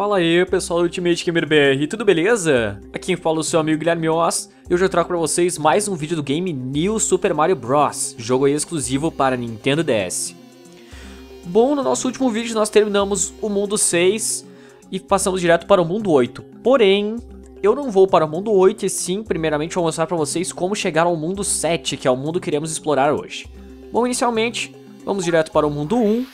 Fala aí pessoal do Ultimate Gamer BR, tudo beleza? Aqui quem fala é o seu amigo Guilherme Oss e hoje eu trago pra vocês mais um vídeo do game New Super Mario Bros, jogo aí exclusivo para Nintendo DS. Bom, no nosso último vídeo nós terminamos o mundo 6 e passamos direto para o mundo 8, porém eu não vou para o mundo 8 e sim, primeiramente vou mostrar pra vocês como chegar ao mundo 7, que é o mundo que iremos explorar hoje. Bom, inicialmente vamos direto para o mundo 1.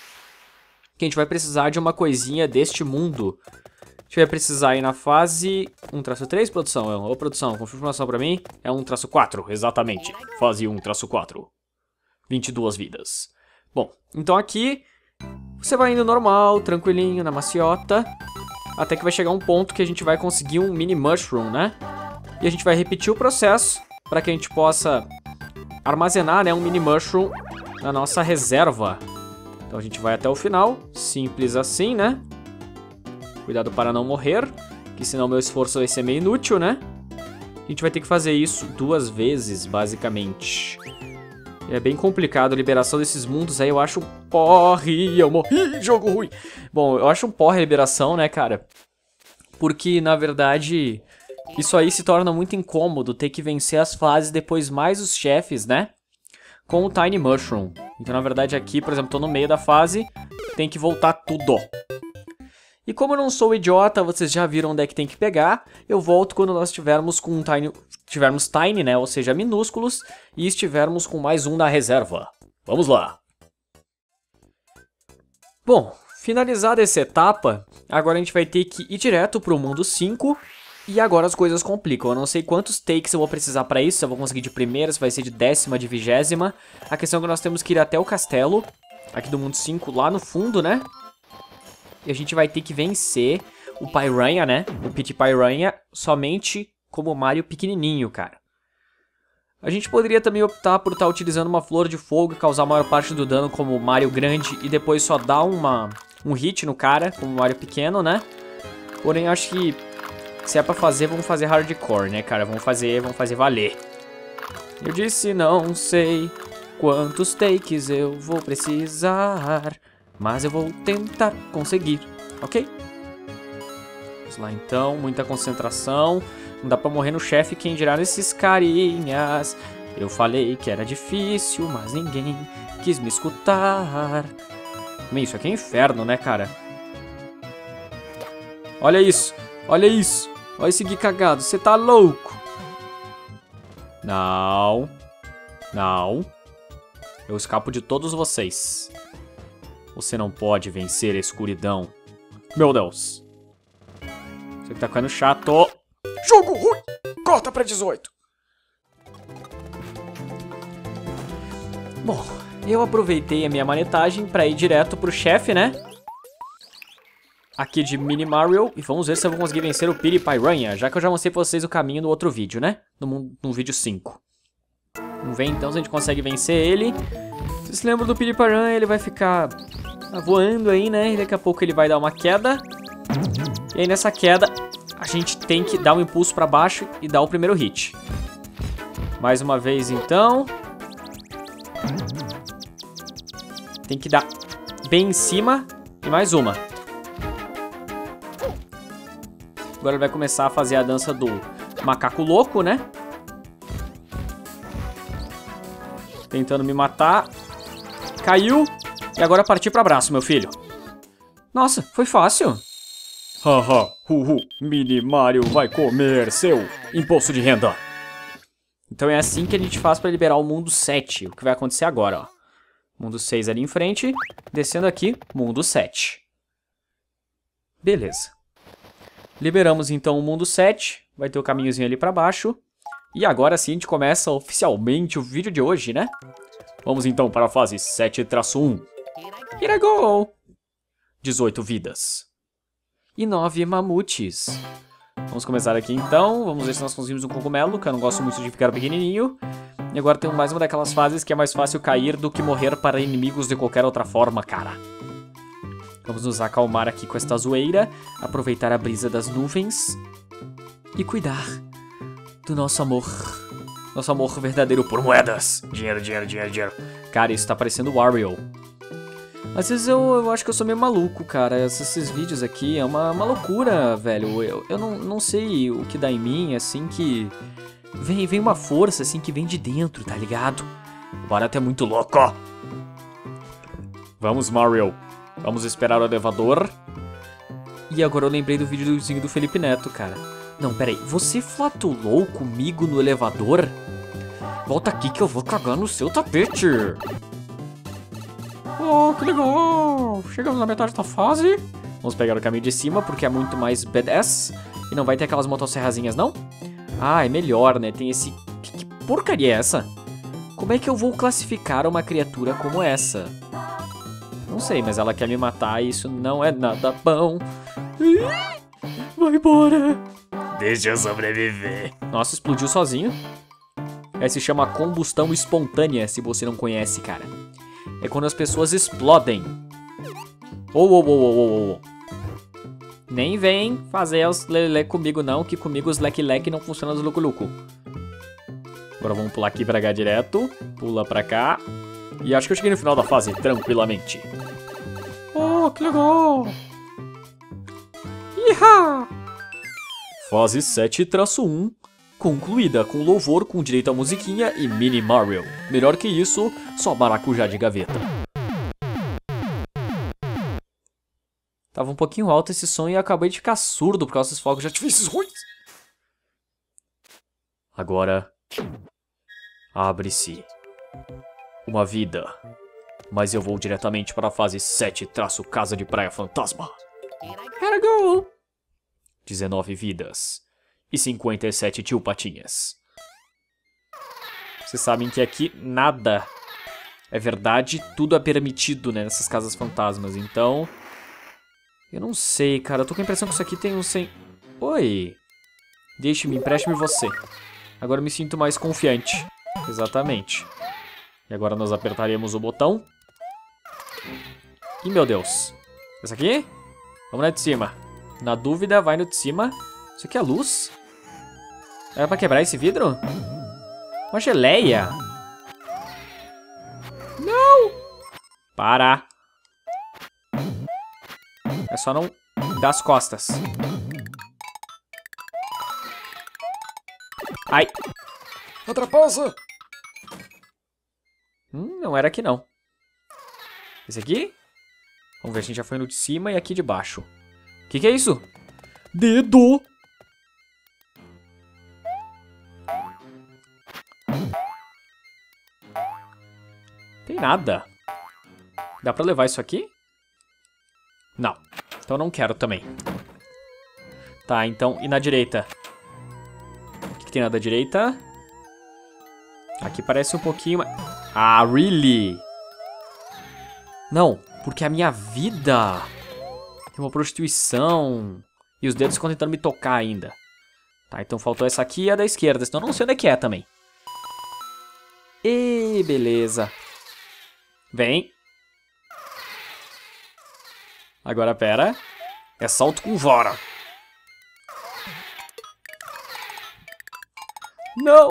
Que a gente vai precisar de uma coisinha deste mundo. A gente vai precisar ir na fase 1-3, produção. Ô, produção, confirmação pra mim. É 1-4, exatamente. Fase 1-4. 22 vidas. Bom, então aqui você vai indo normal, tranquilinho, na maciota. Até que vai chegar um ponto que a gente vai conseguir um mini mushroom, né? E a gente vai repetir o processo para que a gente possa armazenar, né, um mini mushroom na nossa reserva. Então a gente vai até o final, simples assim, né? Cuidado para não morrer, que senão meu esforço vai ser meio inútil, né? A gente vai ter que fazer isso 2 vezes, basicamente. E é bem complicado a liberação desses mundos, aí eu acho um porre, eu morri, jogo ruim. Bom, eu acho um porre a liberação, né, cara? Porque, na verdade, isso aí se torna muito incômodo, ter que vencer as fases, depois mais os chefes, né? Com o Tiny Mushroom. Então, na verdade, aqui, por exemplo, tô no meio da fase, tem que voltar tudo. E como eu não sou idiota, vocês já viram onde é que tem que pegar, eu volto quando nós tivermos com um Tiny, né, ou seja, minúsculos, e estivermos com mais um na reserva. Vamos lá! Bom, finalizada essa etapa, agora a gente vai ter que ir direto pro mundo 5, e agora as coisas complicam, eu não sei quantos takes eu vou precisar pra isso, se eu vou conseguir de primeira, se vai ser de 10ª, de 20ª. A questão é que nós temos que ir até o castelo, aqui do mundo 5, lá no fundo, né? E a gente vai ter que vencer o Piranha, né? O Petey Piranha, somente como Mario pequenininho, cara. A gente poderia também optar por estar utilizando uma flor de fogo e causar a maior parte do dano como Mario grande e depois só dar um hit no cara, como Mario pequeno, né? Porém, acho que se é pra fazer, vamos fazer hardcore, né, cara? Vamos fazer valer. Eu disse não sei quantos takes eu vou precisar, mas eu vou tentar conseguir, ok? Vamos lá, então. Muita concentração. Não dá pra morrer no chefe, quem dirá nesses carinhas. Eu falei que era difícil, mas ninguém quis me escutar. Meu, isso aqui é inferno, né, cara? Olha isso. Olha isso. Vai seguir cagado, você tá louco. Não. Não. Eu escapo de todos vocês. Você não pode vencer a escuridão. Meu Deus. Você que tá ficando chato. Jogo ruim. Corta pra 18. Bom, eu aproveitei a minha manetagem pra ir direto pro chefe, né? Aqui de Mini Mario, e vamos ver se eu vou conseguir vencer o Petey Piranha, já que eu já mostrei pra vocês o caminho no outro vídeo, né? No vídeo 5. Vamos ver então se a gente consegue vencer ele. Vocês se lembram do Petey Piranha, ele vai ficar voando aí, né? E daqui a pouco ele vai dar uma queda. E aí nessa queda, a gente tem que dar um impulso pra baixo e dar o primeiro hit. Mais uma vez então. Tem que dar bem em cima. E mais uma. Agora ele vai começar a fazer a dança do macaco louco, né? Tentando me matar. Caiu. E agora partir pra abraço, meu filho. Nossa, foi fácil. Haha, uhu, Mini Mario vai comer seu imposto de renda. Então é assim que a gente faz pra liberar o mundo 7. O que vai acontecer agora, ó. Mundo 6 ali em frente. Descendo aqui, mundo 7. Beleza. Liberamos então o mundo 7, vai ter o caminhozinho ali pra baixo. E agora sim a gente começa oficialmente o vídeo de hoje, né? Vamos então para a fase 7-1. Here I go! 18 vidas. E 9 mamutes. Vamos começar aqui então, vamos ver se nós conseguimos um cogumelo, que eu não gosto muito de ficar pequenininho. E agora tem mais uma daquelas fases que é mais fácil cair do que morrer para inimigos de qualquer outra forma, cara. Vamos nos acalmar aqui com esta zoeira, aproveitar a brisa das nuvens e cuidar do nosso amor. Nosso amor verdadeiro por moedas. Dinheiro, dinheiro, dinheiro, dinheiro. Cara, isso tá parecendo o Wario. Às vezes eu acho que eu sou meio maluco, cara. Esses vídeos aqui é uma loucura, velho. Eu não sei o que dá em mim, assim, que... Vem uma força, assim, que vem de dentro, tá ligado? O barato é muito louco, ó. Vamos, Mario. Vamos esperar o elevador. E agora eu lembrei do vídeozinho do Felipe Neto, cara. Não, peraí. Você flatulou comigo no elevador? Volta aqui que eu vou cagar no seu tapete. Oh, que legal. Chegamos na metade da fase. Vamos pegar o caminho de cima, porque é muito mais badass. E não vai ter aquelas motosserrazinhas, não? Ah, é melhor, né? Tem esse... Que porcaria é essa? Como é que eu vou classificar uma criatura como essa? Não sei, mas ela quer me matar e isso não é nada bom. Vai embora. Deixa eu sobreviver. Nossa, explodiu sozinho. Essa se chama combustão espontânea, se você não conhece, cara. É quando as pessoas explodem. Nem vem fazer os lelé comigo não, que comigo os leque-leque não funciona os lucu-lucu. Agora vamos pular aqui pra cá direto. Pula pra cá. E acho que eu cheguei no final da fase, tranquilamente. Oh, que legal! Iha! Fase 7-1. Concluída com louvor, com direito à musiquinha e mini Mario. Melhor que isso, só maracujá de gaveta. Tava um pouquinho alto esse som e eu acabei de ficar surdo por causa dos fogos de artifícios ruins. Agora, abre-se uma vida. Mas eu vou diretamente para a fase 7- Casa de Praia Fantasma. 19 vidas e 57 tio patinhas. Vocês sabem que aqui nada é verdade, tudo é permitido, né, nessas casas fantasmas, então... Eu não sei, cara. Eu tô com a impressão que isso aqui tem um sem... Oi. Deixe-me, empreste-me você. Agora eu me sinto mais confiante. Exatamente. E agora nós apertaremos o botão. Ih, meu Deus. Essa aqui? Vamos na de cima. Na dúvida, vai no de cima. Isso aqui é luz? Era pra quebrar esse vidro? Uma geleia. Não! Para. É só não dar as costas. Ai. Outra pausa. Não era aqui não. Esse aqui? Vamos ver, a gente já foi no de cima e aqui de baixo. Que é isso? Dedo. Tem nada. Dá pra levar isso aqui? Não, então não quero também. Tá, então, e na direita? O que tem na da direita? Aqui parece um pouquinho... Ah, really? Não, porque a minha vida é uma prostituição. E os dedos estão tentando me tocar ainda. Tá, então faltou essa aqui e a da esquerda, senão eu não sei onde é que é também. E beleza. Vem. Agora, pera. É salto com vara. Não.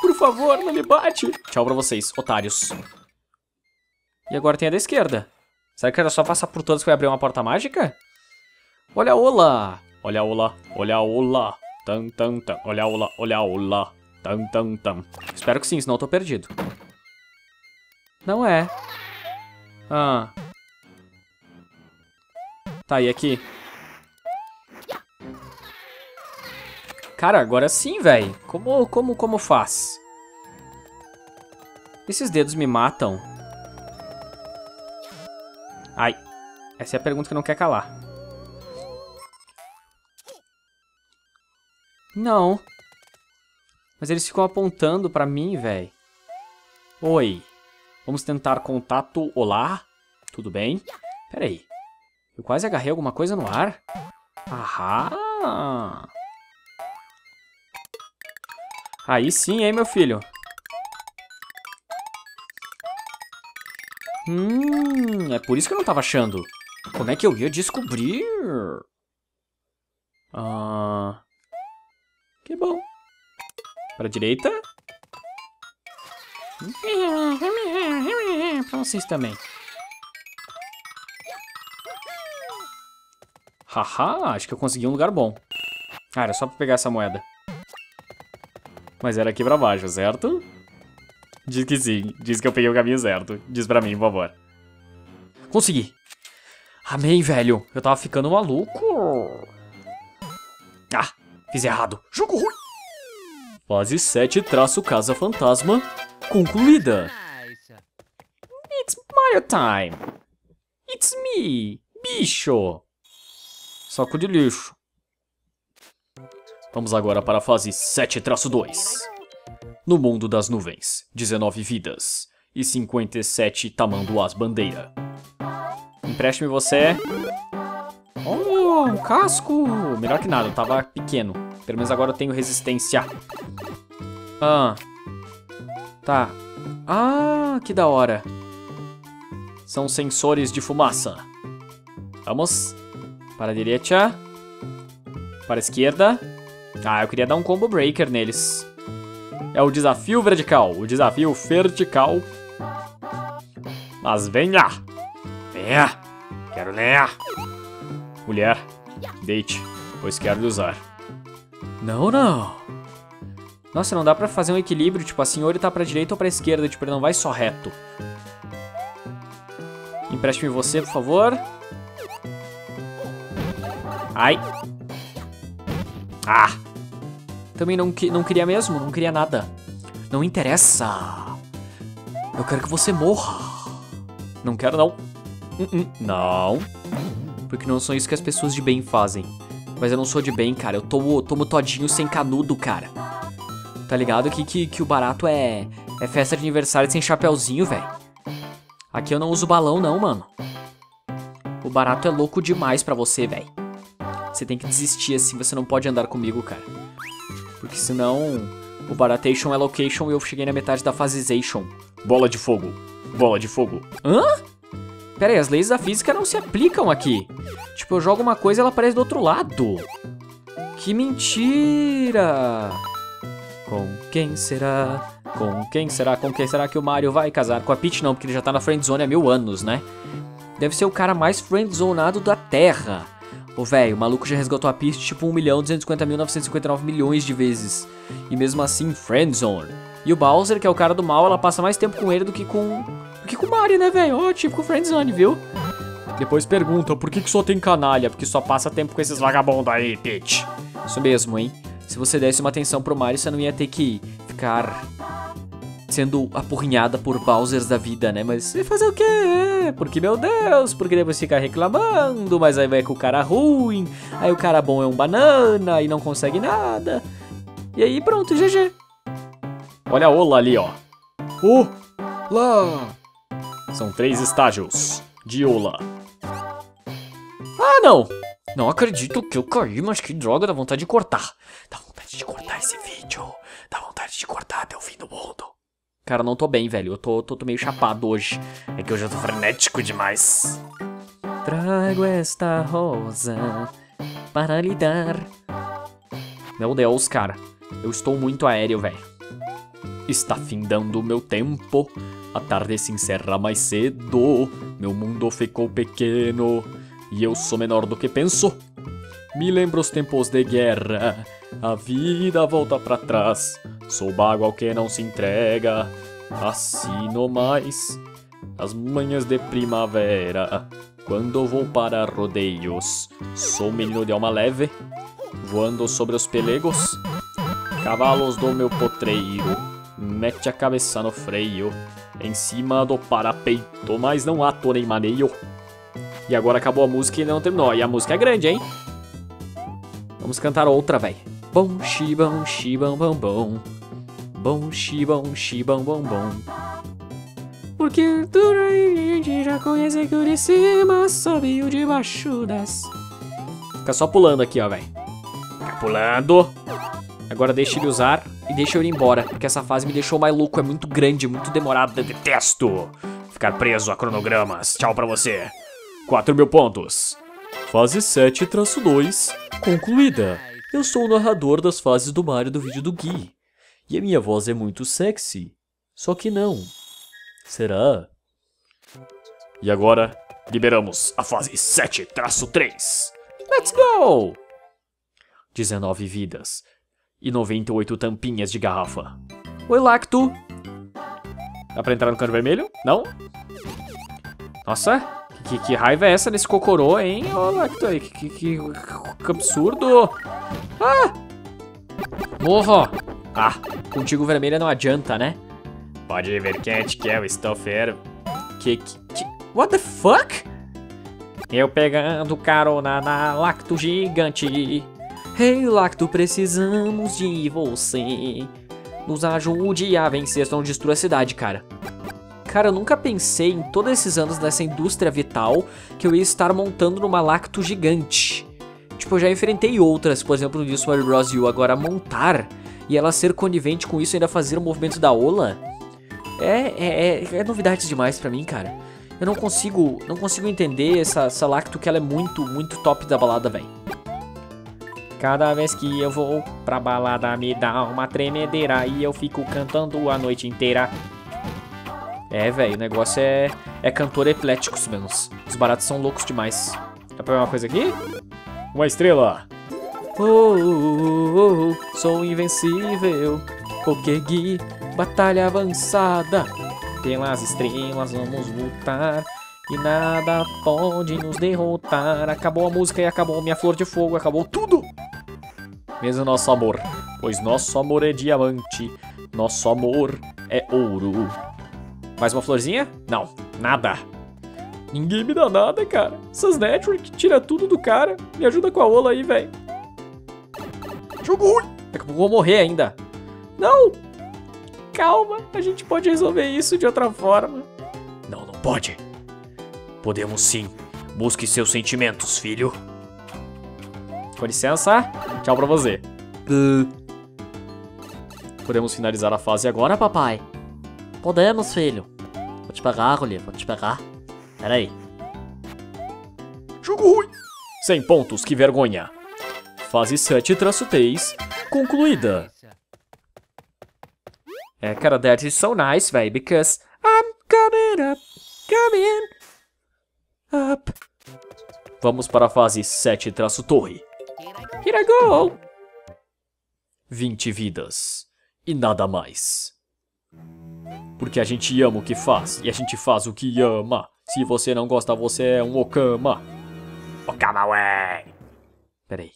Por favor, não me bate. Tchau pra vocês, otários. E agora tem a da esquerda. Será que era só passar por todas que vai abrir uma porta mágica? Olha, olá. Olha, olá. Olha, olá. Tan, tan, tan. Olha, olá. Olha, olá. Tan, tan, tan. Espero que sim, senão eu tô perdido. Não é. Ah... Tá, e aqui? Cara, agora sim, velho. Como faz? Esses dedos me matam. Ai. Essa é a pergunta que não quer calar. Não. Mas eles ficam apontando pra mim, velho. Oi. Vamos tentar contato. Olá. Tudo bem? Pera aí. Eu quase agarrei alguma coisa no ar. Ahá. Aí sim, hein, meu filho. É por isso que eu não tava achando. Como é que eu ia descobrir? Ah. Que bom. Pra direita. Pra vocês também. Haha, acho que eu consegui um lugar bom. Ah, era só pra pegar essa moeda. Mas era aqui pra baixo, certo? Diz que sim, diz que eu peguei o caminho certo. Diz pra mim, por favor. Consegui. Amei, velho. Eu tava ficando maluco. Ah, fiz errado. Jogo ruim. Fase 7, traço Casa Fantasma, concluída. It's Mario time. It's me, bicho. Saco de lixo. Vamos agora para a fase 7-2. No mundo das nuvens, 19 vidas e 57 tamanduás bandeira. Empreste-me você. Oh, um casco. Melhor que nada, eu tava pequeno. Pelo menos agora eu tenho resistência. Ah, tá. Ah, que da hora. São sensores de fumaça. Vamos. Para a direita. Para a esquerda. Ah, eu queria dar um combo breaker neles. É o desafio vertical. O desafio vertical. Mas venha. Venha. Quero lenha. Mulher, deite, pois quero lhe usar. Não, não. Nossa, não dá pra fazer um equilíbrio. Tipo, a senhora tá pra direita ou pra esquerda. Tipo, ele não vai só reto. Empreste-me você, por favor. Ai. Ah. Também não queria mesmo. Não queria nada. Não interessa. Eu quero que você morra. Não quero, não. Não. Porque não são isso que as pessoas de bem fazem. Mas eu não sou de bem, cara. Eu tomo todinho sem canudo, cara. Tá ligado? Aqui que o barato é festa de aniversário sem chapeuzinho, velho. Aqui eu não uso balão, não, mano. O barato é louco demais pra você, velho. Você tem que desistir, assim. Você não pode andar comigo, cara. Porque senão o baratation é location e eu cheguei na metade da phasization. Bola de fogo. Bola de fogo. Hã? Pera aí, as leis da física não se aplicam aqui. Tipo, eu jogo uma coisa e ela aparece do outro lado. Que mentira! Com quem será? Com quem será? Com quem será que o Mario vai casar? Com a Peach não, porque ele já tá na friendzone há 1000 anos, né? Deve ser o cara mais friendzonado da Terra. Ô, velho, o maluco já resgatou a Peach tipo 1.250.959 milhões de vezes. E mesmo assim, friendzone. E o Bowser, que é o cara do mal, ela passa mais tempo com ele do que com... que com o Mario, né, velho? Ó, típico friendzone, viu? Depois perguntam, por que só tem canalha? Porque só passa tempo com esses vagabundos aí, Peach. Isso mesmo, hein? Se você desse uma atenção pro Mario, você não ia ter que ficar sendo apurrinhada por Bowsers da vida, né? Mas você fazer o quê? Porque, meu Deus, porque depois ficar reclamando, mas aí vai com o cara ruim, aí o cara bom é um banana e não consegue nada. E aí, pronto, GG. Olha a Ola ali, ó. Lá. São 3 estágios de Ola. Ah, não! Não acredito que eu caí, mas que droga, dá vontade de cortar. Dá vontade de cortar esse vídeo. Dá vontade de cortar até o fim do mundo. Cara, não tô bem, velho. Eu tô meio chapado hoje. É que hoje eu tô frenético demais. Trago esta rosa para lhe dar. Meu Deus, cara. Eu estou muito aéreo, velho. Está findando o meu tempo. A tarde se encerra mais cedo. Meu mundo ficou pequeno e eu sou menor do que penso. Me lembro os tempos de guerra. A vida volta pra trás. Sou bagual que não se entrega. Assim no mais. As manhãs de primavera, quando vou para rodeios, sou menino de alma leve, voando sobre os pelegos. Cavalos do meu potreiro, mete a cabeça no freio, em cima do parapeito, mas não há touro nem maneio. E agora acabou a música e não terminou. E a música é grande, hein? Vamos cantar outra, véi. Bom xibão, xibão, bom, bom. Bom xibão, xibão, bom, bom. Porque tudo aí a gente já conhece que o de cima sobe o de baixo das. Fica só pulando aqui, ó, véi. Fica pulando. Agora deixa ele usar. E deixa eu ir embora, porque essa fase me deixou mais louco. É muito grande, muito demorado. Eu detesto ficar preso a cronogramas. Tchau pra você. 4.000 pontos. Fase 7-2, concluída. Eu sou o narrador das fases do Mario do vídeo do Gui. E a minha voz é muito sexy. Só que não. Será? E agora, liberamos a fase 7-3. Let's go! 19 vidas e 98 tampinhas de garrafa. Oi, Lacto! Dá pra entrar no canto vermelho? Não? Nossa, que raiva é essa nesse cocorô, hein? Ô, Lacto, que absurdo! Ah! Morro! Ah, contigo vermelha não adianta, né? Pode ver quem é que é o Stoffer. What the fuck? Eu pegando carona na Lacto gigante. Hey, Lacto, precisamos de você. Nos ajude a vencer, senão destrua a cidade, cara. Cara, eu nunca pensei em todos esses anos nessa indústria vital que eu ia estar montando numa Lacto gigante. Tipo, eu já enfrentei outras, por exemplo, no New Super Mario Bros. U. Agora, montar e ela ser conivente com isso e ainda fazer o movimento da ola é novidade demais pra mim, cara. Eu não consigo entender essa Lacto, que ela é muito, muito top da balada, velho. Cada vez que eu vou pra balada me dá uma tremedeira e eu fico cantando a noite inteira. É, velho, o negócio é cantor eclético, menos. Os baratos são loucos demais. Dá pra ver uma coisa aqui? Uma estrela. Sou invencível, Kokegui, batalha avançada. Pelas estrelas vamos lutar e nada pode nos derrotar. Acabou a música e acabou minha flor de fogo, acabou tudo. Mesmo nosso amor, pois nosso amor é diamante, nosso amor é ouro. Mais uma florzinha? Não, nada. Ninguém me dá nada, cara. Essas network tira tudo do cara. Me ajuda com a ola aí, velho. Jogo ruim! Daqui a pouco eu vou morrer ainda. Não! Calma, a gente pode resolver isso de outra forma. Não, não pode. Podemos sim. Busque seus sentimentos, filho. Com licença. Tchau pra você. Podemos finalizar a fase agora, papai? Podemos, filho. Vou te pegar, Rolê. Vou te pegar. Pera aí. Jogo ruim! 100 pontos, que vergonha. Fase 7-3 concluída. É, cara, that is so nice, velho, because I'm coming up. Vamos para a fase 7-torre. Here I go! 20 vidas e nada mais. Porque a gente ama o que faz e a gente faz o que ama. Se você não gosta, você é um Okama. Okama, ué! Peraí.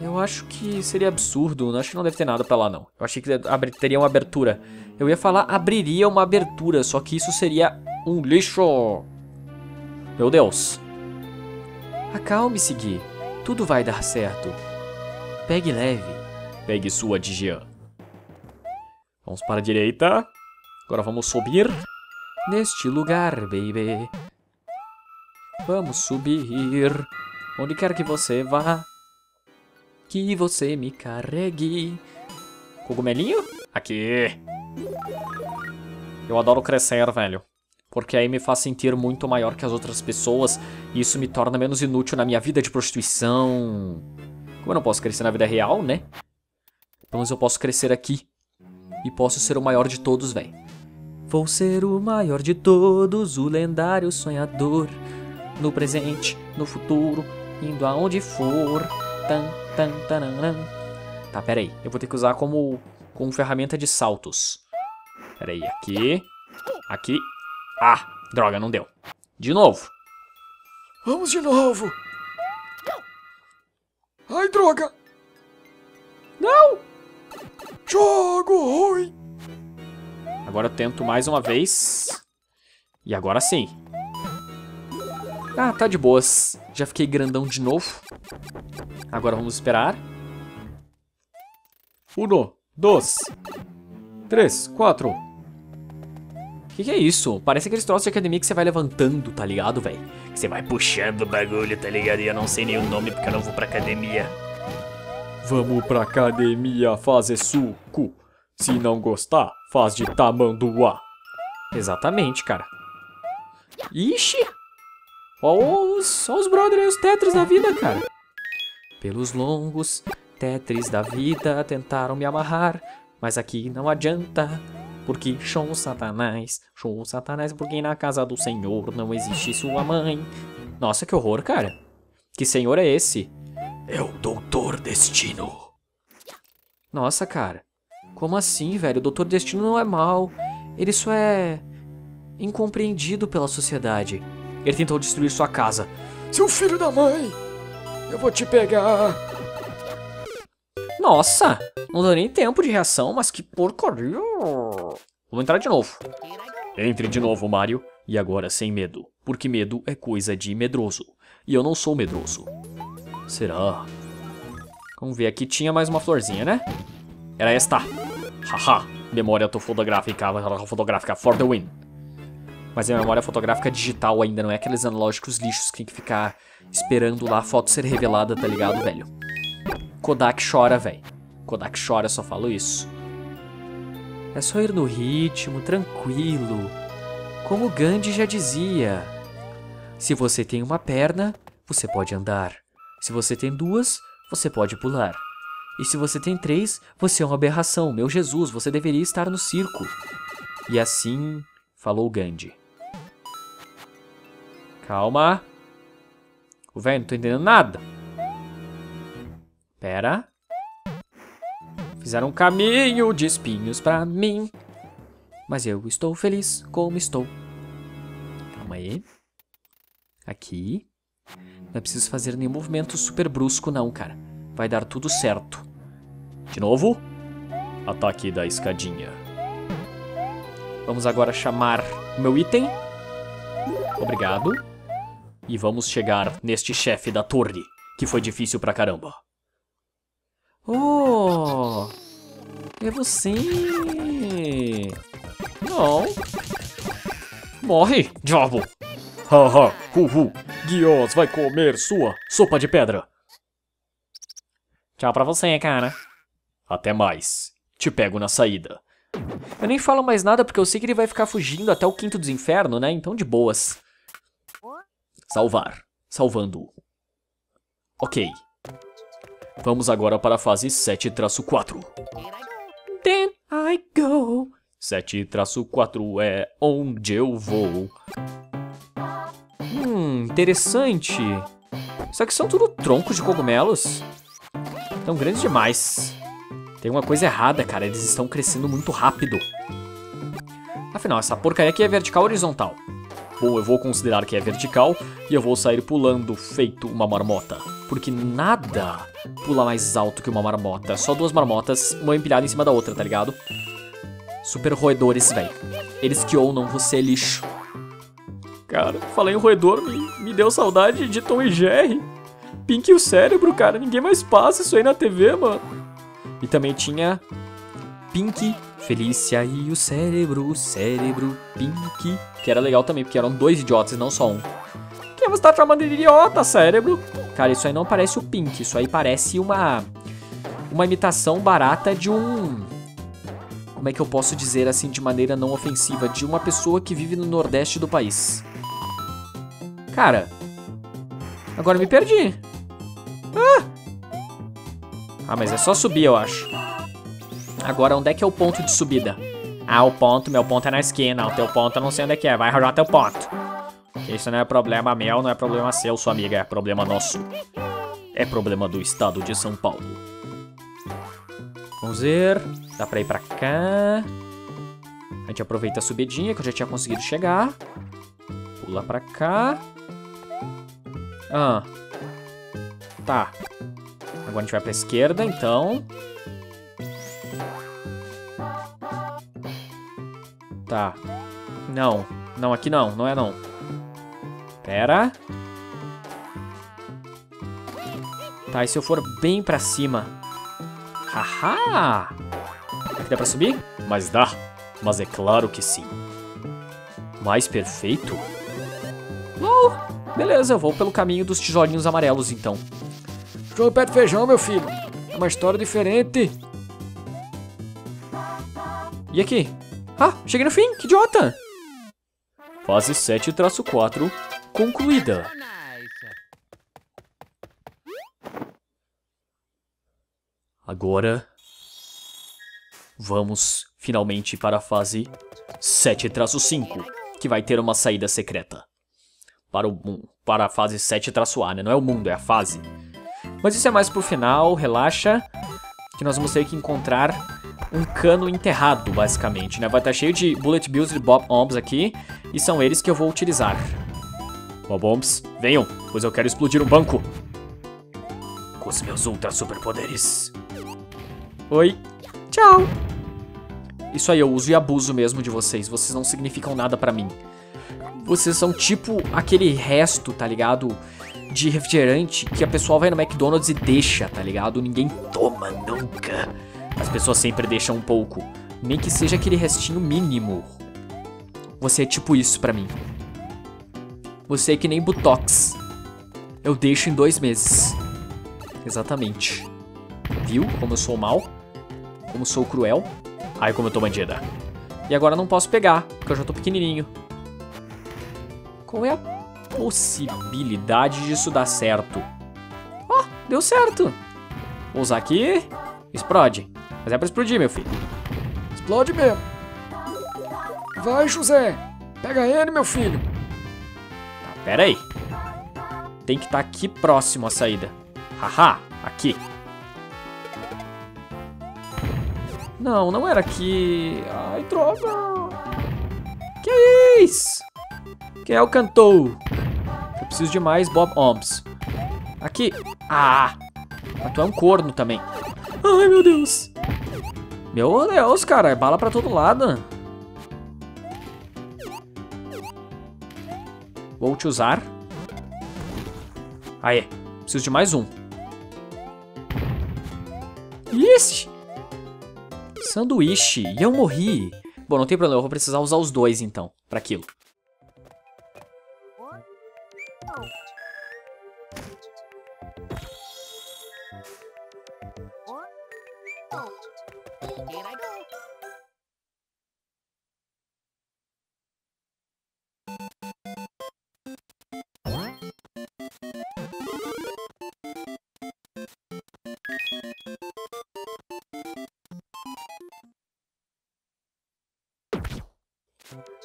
Eu acho que seria absurdo, acho que não deve ter nada pra lá, não. Eu achei que teria uma abertura. Eu ia falar abriria uma abertura, só que isso seria um lixo. Meu Deus. Acalme-se, Gui. Tudo vai dar certo. Pegue leve. Pegue sua Digian. Vamos para a direita. Agora vamos subir. Neste lugar, baby. Vamos subir. Onde quer que você vá. Que você me carregue. Cogumelinho? Aqui. Eu adoro crescer, velho. Porque aí me faz sentir muito maior que as outras pessoas. E isso me torna menos inútil na minha vida de prostituição. Como eu não posso crescer na vida real, né? Pelo menos eu posso crescer aqui. E posso ser o maior de todos, velho. Vou ser o maior de todos. O lendário sonhador. No presente, no futuro. Indo aonde for. Tá, pera aí. Eu vou ter que usar como ferramenta de saltos. Pera aí, aqui. Aqui. Ah, droga, não deu. De novo. Vamos de novo. Ai, droga. Não. Jogo ruim. Agora eu tento mais uma vez. E agora sim. Ah, tá de boas. Já fiquei grandão de novo. Agora vamos esperar. 1, 2, 3, 4. Que é isso? Parece aqueles troços de academia que você vai levantando, tá ligado, velho? Que você vai puxando o bagulho, tá ligado? E eu não sei nem o nome porque eu não vou pra academia. Vamos pra academia fazer suco. Se não gostar, faz de tamanduá. Exatamente, cara. Ixi. Olha os brothers e os tetris da vida, cara. Pelos longos tetris da vida tentaram me amarrar, mas aqui não adianta, porque show satanás, porque na casa do Senhor não existe sua mãe. Nossa, que horror, cara. Que senhor é esse? É o Doutor Destino. Nossa, cara. Como assim, velho? O Doutor Destino não é mal. Ele só é... incompreendido pela sociedade. Ele tentou destruir sua casa. Seu filho da mãe! Eu vou te pegar! Nossa! Não deu nem tempo de reação, mas que porcaria! Vou entrar de novo. Entre de novo, Mario. E agora sem medo. Porque medo é coisa de medroso. E eu não sou medroso. Será? Vamos ver, aqui tinha mais uma florzinha, né? Era esta. Haha. Memória autofotográfica. Fotográfica. For the win. Mas é memória fotográfica digital ainda, não é aqueles analógicos lixos que tem que ficar esperando lá a foto ser revelada, tá ligado, velho? Kodak chora, velho. Kodak chora, só falo isso. É só ir no ritmo, tranquilo. Como Gandhi já dizia. Se você tem uma perna, você pode andar. Se você tem duas, você pode pular. E se você tem três, você é uma aberração. Meu Jesus, você deveria estar no circo. E assim falou Gandhi. Calma. O velho, não tô entendendo nada. Pera. Fizeram um caminho de espinhos pra mim. Mas eu estou feliz como estou. Calma aí. Aqui. Não é preciso fazer nenhum movimento super brusco não, cara. Vai dar tudo certo. De novo. Ataque da escadinha. Vamos agora chamar o meu item. Obrigado. E vamos chegar neste chefe da torre, que foi difícil pra caramba. Oh, é você. Não. Morre, diabo. Haha, uhu. Guios vai comer sua sopa de pedra. Tchau pra você, cara. Até mais. Te pego na saída. Eu nem falo mais nada porque eu sei que ele vai ficar fugindo até o quinto dos infernos, né? Então de boas. Salvar. Salvando. Ok. Vamos agora para a fase 7-4. Then I go. 7-4 é onde eu vou. Interessante. Só que são tudo troncos de cogumelos. Tão grandes demais. Tem uma coisa errada, cara. Eles estão crescendo muito rápido. Afinal, essa porcaria aqui é vertical ou horizontal? Bom, eu vou considerar que é vertical e eu vou sair pulando feito uma marmota. Porque nada pula mais alto que uma marmota. Só duas marmotas, uma empilhada em cima da outra, tá ligado? Super roedores, velho. Eles que ownam você, lixo. Cara, falei em roedor, me deu saudade de Tom e Jerry. Pinky o cérebro, cara. Ninguém mais passa isso aí na TV, mano. E também tinha Pinky, Felícia e o cérebro, Pinky. Que era legal também, porque eram dois idiotas e não só um. Quem você tá chamando de idiota, cérebro? Cara, isso aí não parece o Pink. Isso aí parece uma imitação barata de um... Como é que eu posso dizer assim de maneira não ofensiva? De uma pessoa que vive no nordeste do país. Cara, agora me perdi. Ah, mas é só subir, eu acho. Agora, onde é que é o ponto de subida? Ah, o ponto, meu ponto é na esquina. O teu ponto eu não sei onde é que é, vai arranjar teu ponto. Isso não é problema meu, não é problema seu, sua amiga. É problema nosso. É problema do estado de São Paulo. Vamos ver. Dá pra ir pra cá. A gente aproveita a subidinha que eu já tinha conseguido chegar. Pula pra cá. Ah. Tá. Agora a gente vai pra esquerda, então. Tá. Não. Não, aqui não. Não é não. Pera. Tá, e se eu for bem pra cima? Haha! Dá pra subir? Mas dá. Mas é claro que sim. Mais perfeito? Oh, beleza, eu vou pelo caminho dos tijolinhos amarelos, então. Jogo pé de feijão, meu filho. É uma história diferente. E aqui? Ah, cheguei no fim, que idiota! Fase 7-4 concluída. Agora vamos finalmente para a fase 7-5, que vai ter uma saída secreta. para a fase 7 traçoar, né? Não é o mundo, é a fase. Mas isso é mais pro final, relaxa, que nós vamos ter que encontrar um cano enterrado, basicamente, né? Vai estar cheio de Bullet Bills e Bob-Ombs aqui, e são eles que eu vou utilizar. Bob-Ombs, venham, pois eu quero explodir um banco com os meus ultra superpoderes. Oi, tchau. Isso aí, eu uso e abuso mesmo de vocês. Vocês não significam nada pra mim. Vocês são tipo aquele resto, tá ligado? De refrigerante que a pessoa vai no McDonald's e deixa, tá ligado? Ninguém toma nunca. As pessoas sempre deixam um pouco, nem que seja aquele restinho mínimo. Você é tipo isso pra mim. Você é que nem Botox. Eu deixo em 2 meses. Exatamente. Viu como eu sou mal? Como sou cruel? Ai, como eu tô bandida. E agora não posso pegar, porque eu já tô pequenininho. Qual é a possibilidade disso dar certo? Ó, deu certo. Vou usar aqui. Explode. Mas é pra explodir, meu filho. Explode mesmo. Vai, José. Pega ele, meu filho. Tá, pera aí. Tem que estar aqui próximo à saída. Haha, aqui. Não, não era aqui. Ai, droga. Que é isso? Quem é o cantor? Eu preciso de mais Bob-Ombs. Aqui. Ah, mas tu é um corno também. Ai, meu Deus. Meu Deus, cara. É bala pra todo lado. Vou te usar. Aê, preciso de mais um. Ixi. Sanduíche, e eu morri. Bom, não tem problema, eu vou precisar usar os dois então, pra aquilo.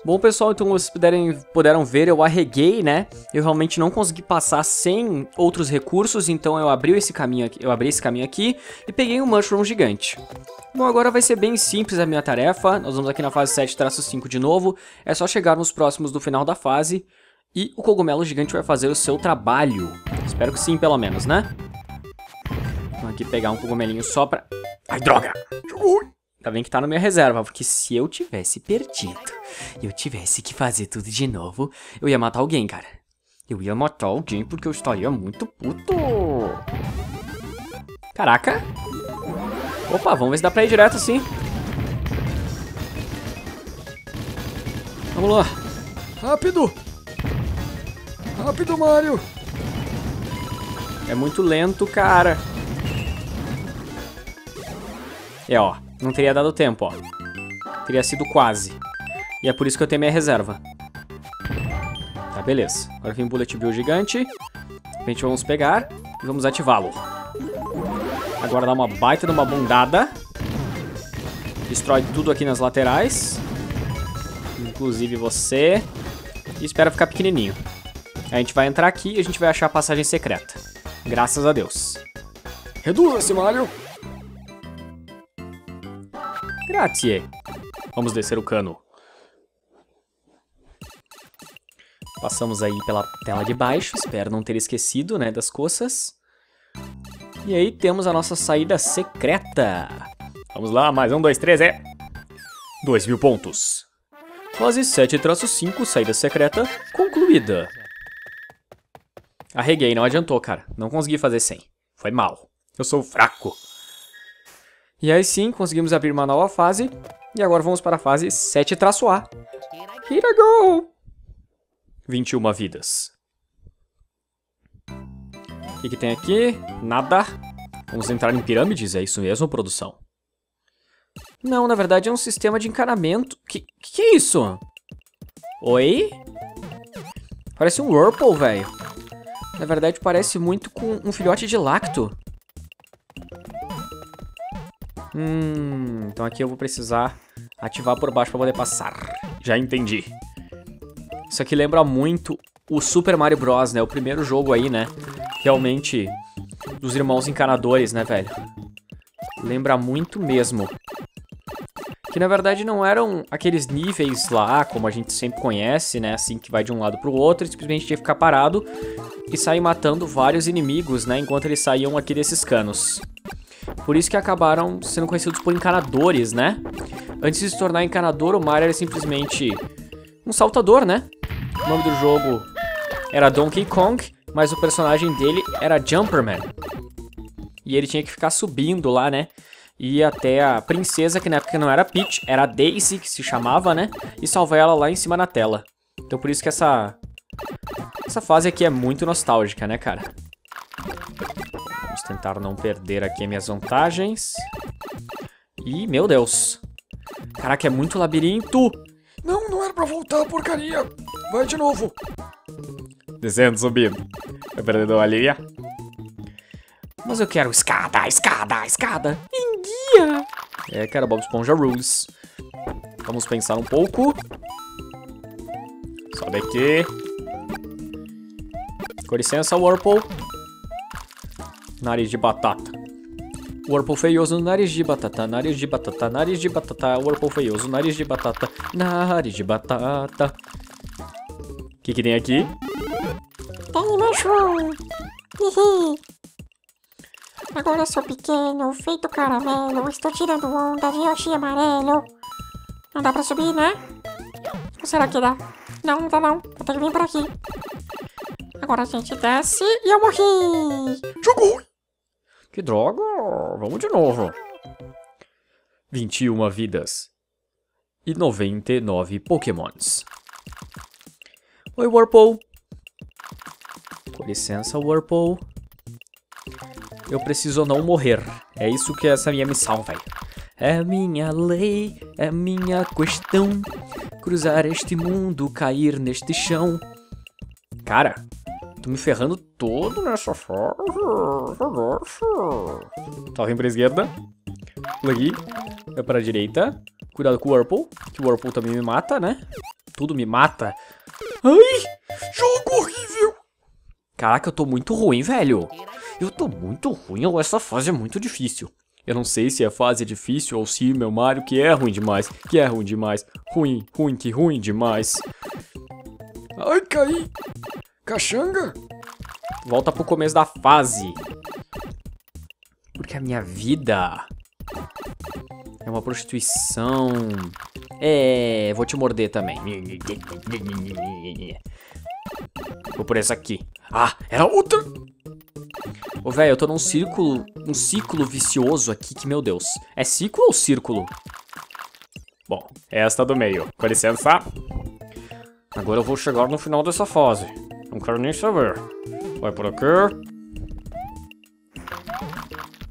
Bom, pessoal, então como vocês puderam ver, eu arreguei, né? Eu realmente não consegui passar sem outros recursos, então eu abri esse caminho aqui e peguei um mushroom gigante. Bom, agora vai ser bem simples a minha tarefa. Nós vamos aqui na fase 7-5 de novo. É só chegarmos próximos do final da fase e o cogumelo gigante vai fazer o seu trabalho. Espero que sim, pelo menos, né? Vamos aqui pegar um cogumelinho só pra... Ai, droga! Ui! Tá bem que tá na minha reserva, porque se eu tivesse perdido e eu tivesse que fazer tudo de novo, eu ia matar alguém, cara. Eu ia matar alguém porque eu estaria muito puto. Caraca. Opa, vamos ver se dá pra ir direto assim. Vamos lá. Rápido. Rápido, Mario. É muito lento, cara. É, ó. Não teria dado tempo, ó. Teria sido quase. E é por isso que eu tenho minha reserva. Tá, beleza. Agora vem um Bullet Bill gigante. A gente vamos pegar e vamos ativá-lo. Agora dá uma baita de uma bundada. Destrói tudo aqui nas laterais. Inclusive você. E espera ficar pequenininho. A gente vai entrar aqui e a gente vai achar a passagem secreta. Graças a Deus. Reduza esse Mario. Grazie. Vamos descer o cano. Passamos aí pela tela de baixo. Espero não ter esquecido, né, das coças. E aí temos a nossa saída secreta. Vamos lá, mais 1, 2, 3, é... 2000 pontos. Fase 7-5, saída secreta concluída. Arreguei, não adiantou, cara. Não consegui fazer 100. Foi mal. Eu sou fraco. E aí sim, conseguimos abrir uma nova fase. E agora vamos para a fase 7-A. Here I go! 21 vidas. O que, que tem aqui? Nada. Vamos entrar em pirâmides, é isso mesmo, produção? Não, na verdade é um sistema de encanamento. Que é isso? Oi? Parece um Whirlpool, velho. Na verdade parece muito com um filhote de lacto. Então aqui eu vou precisar ativar por baixo pra poder passar. Já entendi. Isso aqui lembra muito o Super Mario Bros, né? O primeiro jogo aí, né? Realmente, dos irmãos encanadores, né, velho? Lembra muito mesmo. Que, na verdade, não eram aqueles níveis lá, como a gente sempre conhece, né? Assim, que vai de um lado pro outro e simplesmente tinha que ficar parado e sair matando vários inimigos, né? Enquanto eles saíam aqui desses canos. Por isso que acabaram sendo conhecidos por encanadores, né? Antes de se tornar encanador, o Mario era simplesmente um saltador, né? O nome do jogo era Donkey Kong, mas o personagem dele era Jumperman. E ele tinha que ficar subindo lá, né? E até a princesa, que na época não era Peach, era a Daisy, que se chamava, né? E salvar ela lá em cima na tela. Então por isso que essa fase aqui é muito nostálgica, né, cara? Vamos tentar não perder aqui minhas vantagens. Ih, meu Deus. Caraca, é muito labirinto. Não, não era pra voltar, porcaria. Vai de novo. Descendo, subindo. Eu perdendo a linha. Mas eu quero escada, escada, escada. Enguia. É, cara, Bob Esponja rules. Vamos pensar um pouco. Sobe aqui. Com licença, Whirlpool. Nariz de batata. Whirlpool feioso, nariz de batata, nariz de batata, nariz de batata. Whirlpool feioso, nariz de batata, nariz de batata. O que tem aqui? Tem mushroom. Uhul. Agora sou pequeno, feito caramelo, estou tirando onda de Yoshi amarelo. Não dá pra subir, né? Ou será que dá? Não, não dá não. Vou ter que vir por aqui. Agora a gente desce e eu morri. Jogou! Que droga! Vamos de novo. 21 vidas. E 99 pokémons. Oi, Whirlpool. Com licença, Whirlpool. Eu preciso não morrer. É isso que essa minha missão, velho. É minha lei, é minha questão. Cruzar este mundo, cair neste chão. Cara, tô me ferrando todo nessa fase. Tá, vem pra esquerda. Pula aqui. Vai pra direita. Cuidado com o Whirlpool, que o Whirlpool também me mata, né? Tudo me mata. Ai, jogo horrível. Caraca, eu tô muito ruim, velho. Eu tô muito ruim, ou essa fase é muito difícil. Eu não sei se a fase é difícil ou se meu Mario que é ruim demais. Que é ruim demais. Ruim, ruim, que ruim demais. Ai, caí. Caxanga. Volta pro começo da fase. Porque a minha vida é uma prostituição. É, vou te morder também. Vou por essa aqui. Ah, era outra. Ô, velho, eu tô num círculo, um ciclo vicioso aqui que, meu Deus. É ciclo ou círculo? Bom, esta do meio. Com licença. Agora eu vou chegar no final dessa fase. Não quero nem saber. Vai por aqui.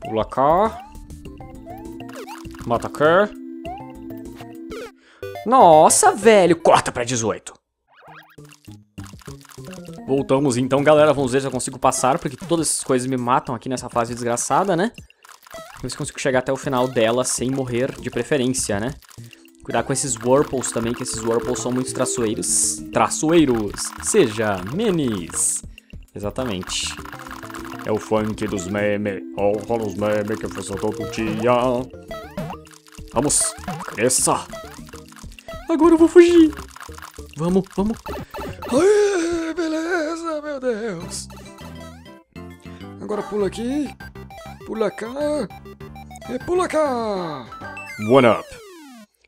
Pula cá. Mata aqui. Nossa, velho. Corta pra 18. Voltamos então, galera. Vamos ver se eu consigo passar, porque todas essas coisas me matam aqui nessa fase desgraçada, né? Vamos ver se eu consigo chegar até o final dela sem morrer, de preferência, né? Cuidar com esses Whirlpools também, que esses Whirlpools são muito traçoeiros. Traçoeiros! Seja memes! Exatamente. É o funk dos memes. Olha os memes que eu faço todo dia. Vamos! Cresça! Agora eu vou fugir! Vamos, vamos! Ai! Beleza, meu Deus. Agora pula aqui. Pula cá. E pula cá. One up.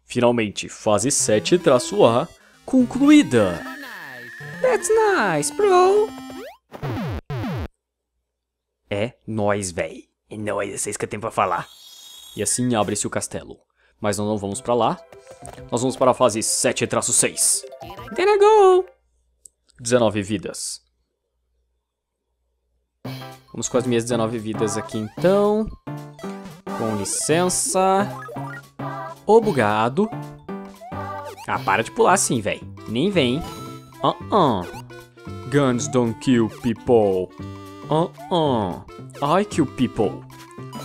Finalmente, fase 7-A concluída. That's nice, bro. É nóis, véi. É nóis, é isso que eu tenho pra falar. E assim abre-se o castelo. Mas nós não vamos pra lá. Nós vamos para a fase 7-6. There I go. 19 vidas. Vamos com as minhas 19 vidas aqui então. Com licença. Ô, bugado. Ah, para de pular assim, véi. Nem vem. Guns don't kill people. I kill people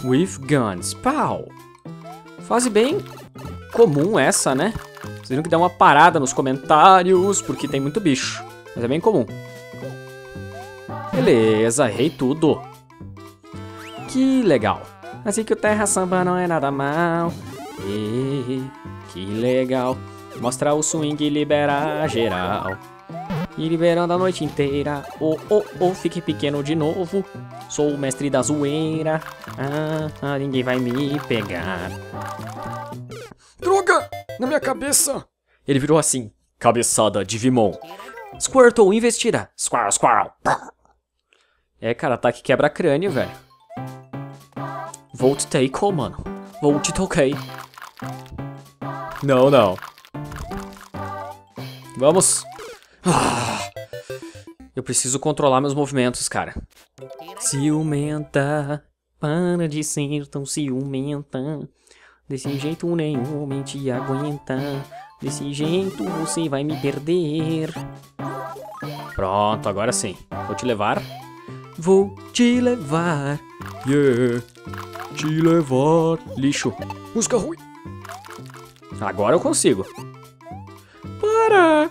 with guns. Pau. Fase bem comum essa, né? Vocês viram que dá uma parada nos comentários, porque tem muito bicho. Mas é bem comum. Beleza, errei tudo. Que legal. Assim que o Terra Samba não é nada mal. E, que legal. Mostrar o swing e liberar geral. E liberando a noite inteira. Oh, oh, oh, fique pequeno de novo. Sou o mestre da zoeira. Ah, ninguém vai me pegar. Droga! Na minha cabeça! Ele virou assim. Cabeçada de Vimon. Squirtle, investida. Squirrel, squirrel. É, cara, ataque quebra-crânio, velho. Vou te takeou, mano. Vou te toquei. Não, não. Vamos. Eu preciso controlar meus movimentos, cara. Ciumenta. Para de ser tão ciumenta. Desse jeito nenhum homem te aguenta. Desse jeito você vai me perder. Pronto, agora sim. Vou te levar. Vou te levar. Yeah. Te levar. Lixo. Música ruim. Agora eu consigo. Para.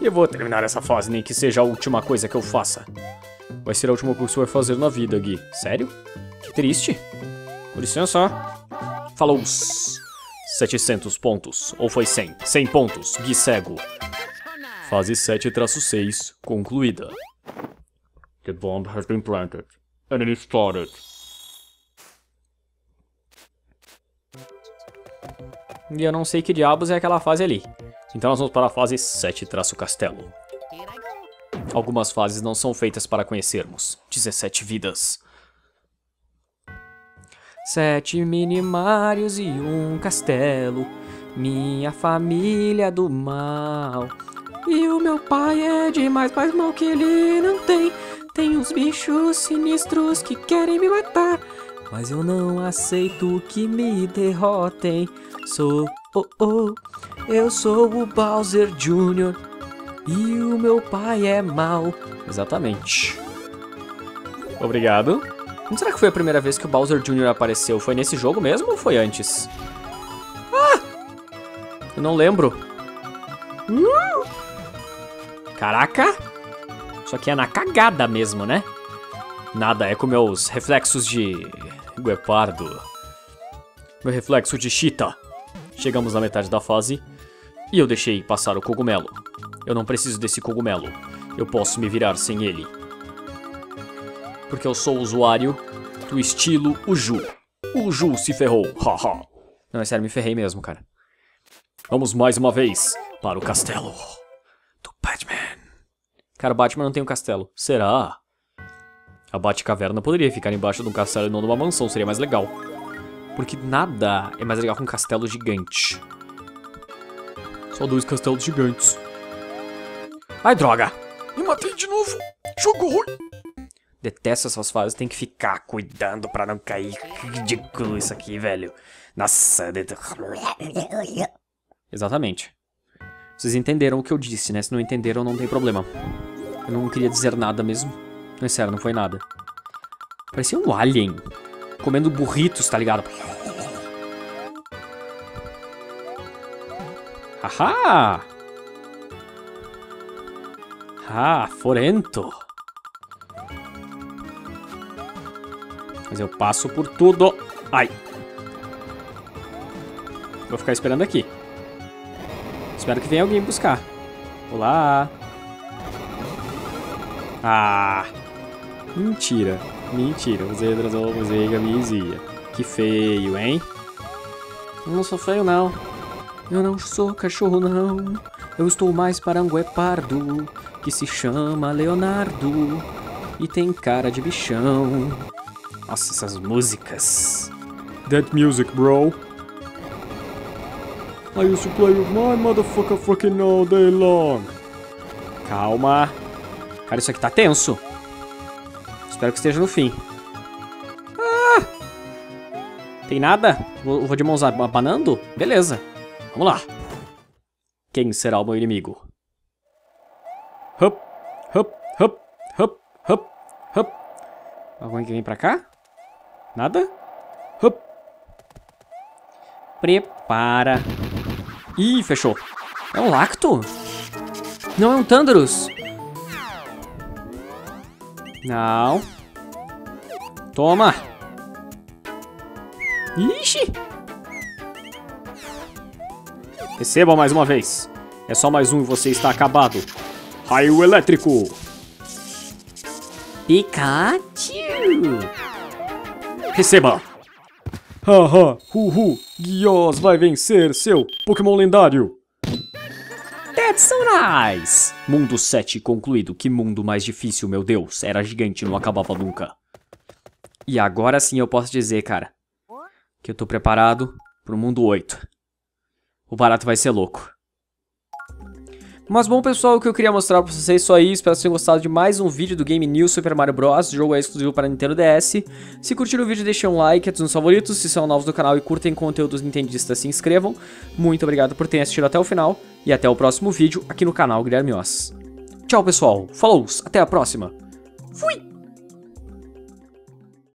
Eu vou terminar essa fase, nem que seja a última coisa que eu faça. Vai ser a última coisa que você vai fazer na vida, Gui. Sério? Que triste. Com licença. Falou. 700 pontos. Ou foi 100? 100 pontos. Gui cego. Fase 7-6. Concluída. The bomb has been planted. And it started. E eu não sei que diabos é aquela fase ali. Então nós vamos para a fase 7-castelo. Algumas fases não são feitas para conhecermos. 17 vidas. 7 mini-marios e um castelo. Minha família do mal. E o meu pai é demais, mas mal que ele não tem. Tem uns bichos sinistros que querem me matar. Mas eu não aceito que me derrotem. Sou... Oh, oh, eu sou o Bowser Jr. E o meu pai é mau. Exatamente. Obrigado. Não será que foi a primeira vez que o Bowser Jr. apareceu? Foi nesse jogo mesmo ou foi antes? Ah! Eu não lembro. Caraca! Isso aqui é na cagada mesmo, né? Nada, é com meus reflexos de... guepardo. Meu reflexo de chita. Chegamos na metade da fase e eu deixei passar o cogumelo. Eu não preciso desse cogumelo. Eu posso me virar sem ele. Porque eu sou usuário do estilo Uju. Uju se ferrou, haha. Não, é sério, me ferrei mesmo, cara. Vamos mais uma vez para o castelo do Batman. Cara, o Batman não tem um castelo. Será? A Batcaverna poderia ficar embaixo de um castelo e não de uma mansão. Seria mais legal. Porque nada é mais legal que um castelo gigante. Só 2 castelos gigantes. Ai, droga! Me matei de novo! Jogo ruim! Detesto essas fases, tem que ficar cuidando pra não cair. Ridículo isso aqui, velho. Nossa, exatamente. Vocês entenderam o que eu disse, né? Se não entenderam, não tem problema. Eu não queria dizer nada mesmo. Não é sério, não foi nada. Parecia um alien. Comendo burritos, tá ligado? Haha! Ah, forento! Mas eu passo por tudo. Ai! Vou ficar esperando aqui. Espero que venha alguém buscar. Olá! Ah! Mentira! Mentira, você atrasou, você camisinha. Que feio, hein? Eu não sou feio, não. Eu não sou cachorro, não. Eu estou mais para um guepardo que se chama Leonardo e tem cara de bichão. Nossa, essas músicas. That music, bro. I used to play with my motherfucker fucking all day long. Calma. Cara, isso aqui tá tenso. Espero que esteja no fim. Ah! Tem nada? Vou de mãos abanando? Beleza. Vamos lá. Quem será o meu inimigo? Hup, hup, hup, hup, hup, hup. Alguém que vem pra cá? Nada? Hup. Prepara. Ih, fechou. É um Lacto? Não é um Thunderous? Não. Toma. Ixi. Recebam mais uma vez. É só mais um e você está acabado. Raio elétrico. Pikachu. Receba. Haha, uhu, Guilherme vai vencer seu Pokémon lendário. That's so nice. Mundo 7 concluído. Que mundo mais difícil, meu Deus. Era gigante, não acabava nunca. E agora sim eu posso dizer, cara, que eu tô preparado pro mundo 8. O barato vai ser louco. Mas bom, pessoal, o que eu queria mostrar pra vocês é só isso. Espero que vocês tenham gostado de mais um vídeo do game New Super Mario Bros. O jogo é exclusivo para Nintendo DS. Se curtiram o vídeo, deixem um like, adicionem os favoritos. Se são novos do canal e curtem conteúdos nintendistas, se inscrevam. Muito obrigado por terem assistido até o final. E até o próximo vídeo aqui no canal Guilherme Oss. Tchau, pessoal. Falou, até a próxima. Fui!